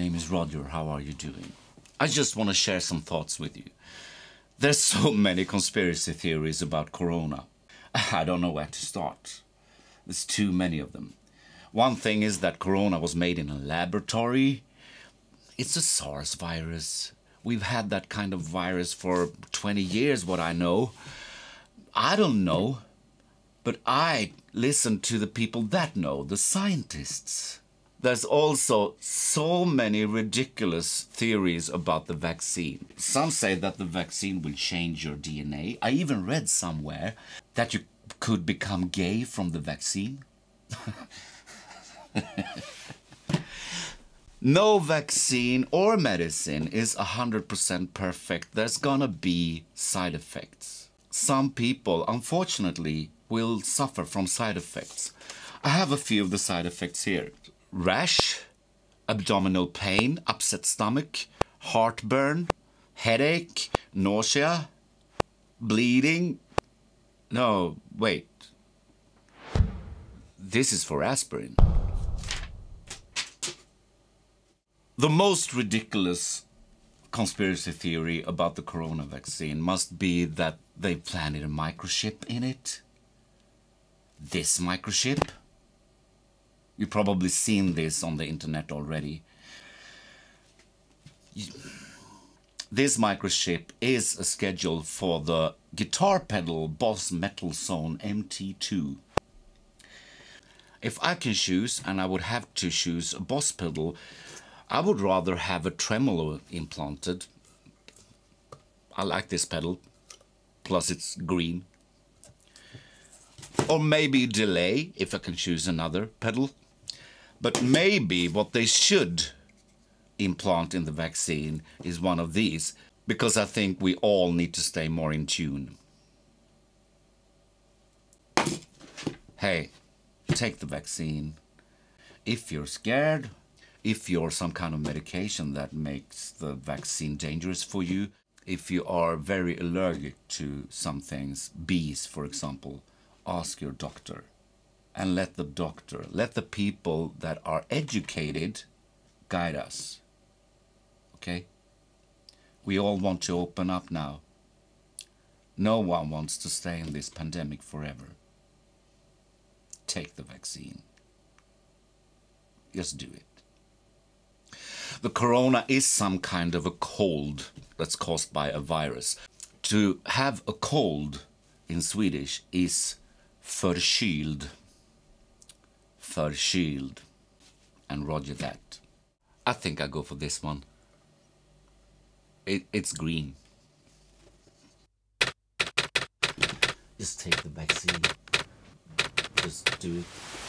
name is Roger. How are you doing? I just want to share some thoughts with you. There's so many conspiracy theories about corona. I don't know where to start. There's too many of them. One thing is that corona was made in a laboratory. It's a SARS virus. We've had that kind of virus for 20 years, what I know. I don't know, but I listen to the people that know, the scientists. There's also so many ridiculous theories about the vaccine. Some say that the vaccine will change your DNA. I even read somewhere that you could become gay from the vaccine. No vaccine or medicine is 100% perfect. There's gonna be side effects. Some people, unfortunately, will suffer from side effects. I have a few of the side effects here. Rash, abdominal pain, upset stomach, heartburn, headache, nausea, bleeding. No, wait. This is for aspirin. The most ridiculous conspiracy theory about the corona vaccine must be that they planted a microchip in it. This microchip. You've probably seen this on the internet already. This microchip is a schedule for the guitar pedal Boss Metal Zone MT2. If I can choose, and I would have to choose a Boss pedal, I would rather have a tremolo implanted. I like this pedal, plus it's green. Or maybe delay, if I can choose another pedal. But maybe what they should implant in the vaccine is one of these, because I think we all need to stay more in tune. Hey, take the vaccine. If you're scared, if you're some kind of medication that makes the vaccine dangerous for you, if you are very allergic to some things, bees, for example, ask your doctor and let the people that are educated guide us. Okay? We all want to open up now. No one wants to stay in this pandemic forever. Take the vaccine. Just do it. The corona is some kind of a cold that's caused by a virus. To have a cold in Swedish is förkyld. Förkyld. And Roger that. I think I go for this one. It's green. Just take the vaccine. Just do it.